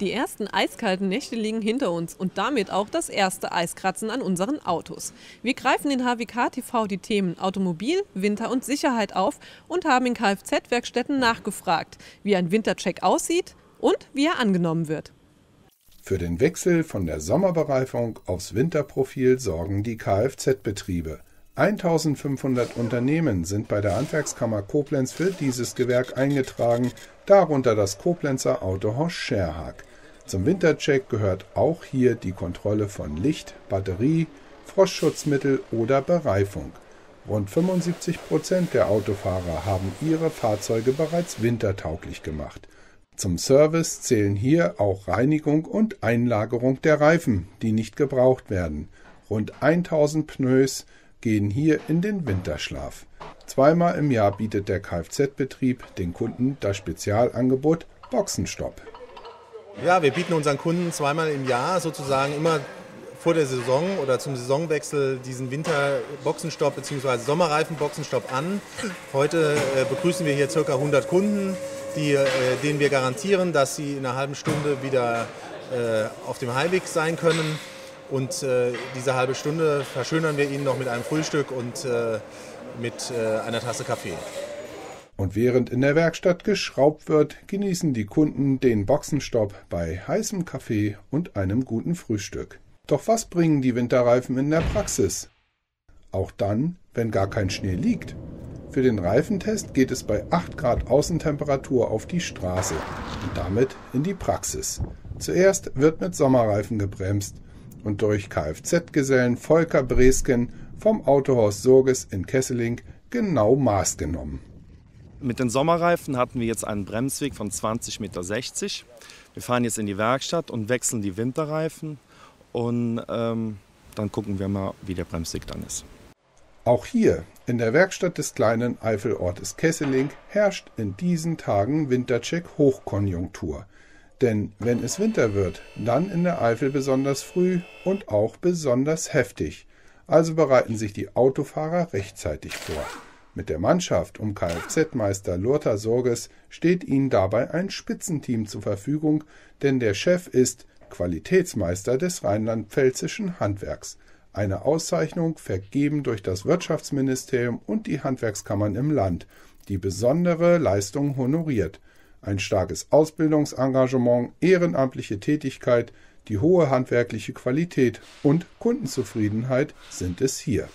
Die ersten eiskalten Nächte liegen hinter uns und damit auch das erste Eiskratzen an unseren Autos. Wir greifen in hwk-tv die Themen Automobil, Winter und Sicherheit auf und haben in Kfz-Werkstätten nachgefragt, wie ein Wintercheck aussieht und wie er angenommen wird. Für den Wechsel von der Sommerbereifung aufs Winterprofil sorgen die Kfz-Betriebe. 1500 Unternehmen sind bei der Handwerkskammer Koblenz für dieses Gewerk eingetragen, darunter das Koblenzer Autohaus Scherhack. Zum Wintercheck gehört auch hier die Kontrolle von Licht, Batterie, Frostschutzmittel oder Bereifung. Rund 75% der Autofahrer haben ihre Fahrzeuge bereits wintertauglich gemacht. Zum Service zählen hier auch Reinigung und Einlagerung der Reifen, die nicht gebraucht werden. Rund 1000 Pneus gehen hier in den Winterschlaf. Zweimal im Jahr bietet der Kfz-Betrieb den Kunden das Spezialangebot Boxenstopp. Ja, wir bieten unseren Kunden zweimal im Jahr sozusagen immer vor der Saison oder zum Saisonwechsel diesen Winter-Boxenstopp bzw. Sommerreifen-Boxenstopp an. Heute begrüßen wir hier ca. 100 Kunden, denen wir garantieren, dass sie in einer halben Stunde wieder auf dem Heimweg sein können. Und diese halbe Stunde verschönern wir Ihnen noch mit einem Frühstück und mit einer Tasse Kaffee. Und während in der Werkstatt geschraubt wird, genießen die Kunden den Boxenstopp bei heißem Kaffee und einem guten Frühstück. Doch was bringen die Winterreifen in der Praxis? Auch dann, wenn gar kein Schnee liegt. Für den Reifentest geht es bei 8 Grad Außentemperatur auf die Straße und damit in die Praxis. Zuerst wird mit Sommerreifen gebremst und durch Kfz-Gesellen Volker Bresken vom Autohaus Sorges in Kesseling genau Maß genommen. Mit den Sommerreifen hatten wir jetzt einen Bremsweg von 20,60 Meter. Wir fahren jetzt in die Werkstatt und wechseln die Winterreifen und dann gucken wir mal, wie der Bremsweg dann ist. Auch hier in der Werkstatt des kleinen Eifelortes Kesseling herrscht in diesen Tagen Wintercheck-Hochkonjunktur. Denn wenn es Winter wird, dann in der Eifel besonders früh und auch besonders heftig. Also bereiten sich die Autofahrer rechtzeitig vor. Mit der Mannschaft um Kfz-Meister Lothar Sorges steht ihnen dabei ein Spitzenteam zur Verfügung, denn der Chef ist Qualitätsmeister des rheinland-pfälzischen Handwerks. Eine Auszeichnung vergeben durch das Wirtschaftsministerium und die Handwerkskammern im Land, die besondere Leistungen honoriert. Ein starkes Ausbildungsengagement, ehrenamtliche Tätigkeit, die hohe handwerkliche Qualität und Kundenzufriedenheit sind es hier.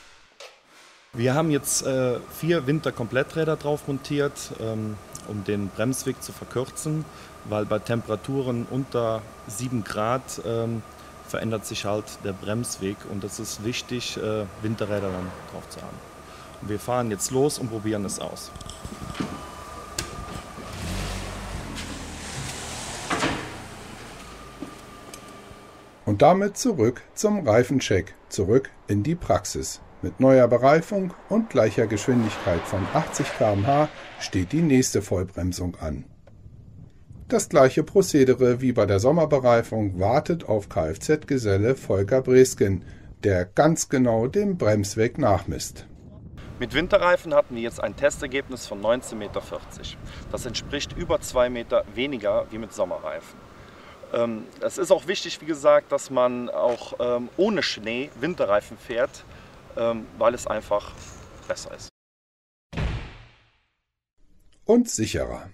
Wir haben jetzt 4 Winterkompletträder drauf montiert, um den Bremsweg zu verkürzen, weil bei Temperaturen unter 7 Grad verändert sich halt der Bremsweg und das ist wichtig, Winterräder dann drauf zu haben. Und wir fahren jetzt los und probieren es aus. Und damit zurück zum Reifencheck, zurück in die Praxis. Mit neuer Bereifung und gleicher Geschwindigkeit von 80 km/h steht die nächste Vollbremsung an. Das gleiche Prozedere wie bei der Sommerbereifung wartet auf Kfz-Geselle Volker Bresken, der ganz genau den Bremsweg nachmisst. Mit Winterreifen hatten wir jetzt ein Testergebnis von 19,40 Meter. Das entspricht über 2 Meter weniger wie mit Sommerreifen. Es ist auch wichtig, wie gesagt, dass man auch ohne Schnee Winterreifen fährt, weil es einfach besser ist. Und sicherer.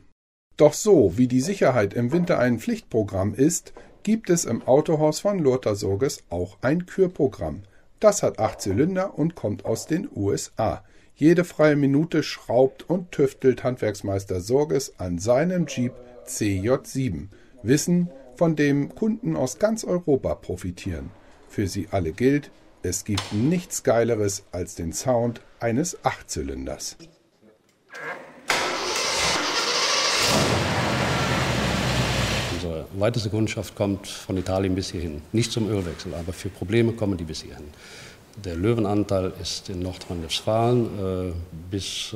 Doch so wie die Sicherheit im Winter ein Pflichtprogramm ist, gibt es im Autohaus von Lothar Sorges auch ein Kürprogramm. Das hat 8 Zylinder und kommt aus den USA. Jede freie Minute schraubt und tüftelt Handwerksmeister Sorges an seinem Jeep CJ7. Wissen, von dem Kunden aus ganz Europa profitieren. Für sie alle gilt, es gibt nichts Geileres als den Sound eines 8-Zylinders. Unsere weiteste Kundschaft kommt von Italien bis hierhin. Nicht zum Ölwechsel, aber für Probleme kommen die bis hierhin. Der Löwenanteil ist in Nordrhein-Westfalen bis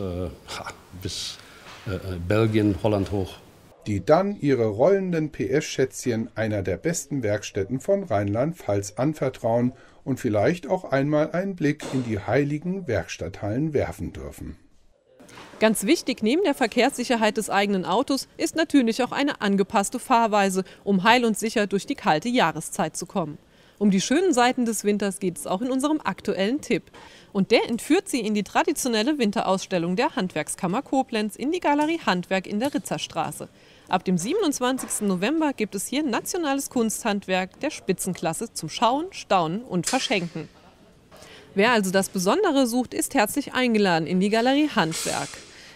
Belgien, Holland hoch. Die dann ihre rollenden PS-Schätzchen einer der besten Werkstätten von Rheinland-Pfalz anvertrauen und vielleicht auch einmal einen Blick in die heiligen Werkstatthallen werfen dürfen. Ganz wichtig neben der Verkehrssicherheit des eigenen Autos ist natürlich auch eine angepasste Fahrweise, um heil und sicher durch die kalte Jahreszeit zu kommen. Um die schönen Seiten des Winters geht es auch in unserem aktuellen Tipp. Und der entführt Sie in die traditionelle Winterausstellung der Handwerkskammer Koblenz in die Galerie Handwerk in der Ritzerstraße. Ab dem 27. November gibt es hier nationales Kunsthandwerk der Spitzenklasse zum Schauen, Staunen und Verschenken. Wer also das Besondere sucht, ist herzlich eingeladen in die Galerie Handwerk.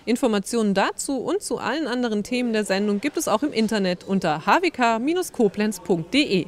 Informationen dazu und zu allen anderen Themen der Sendung gibt es auch im Internet unter hwk-koblenz.de.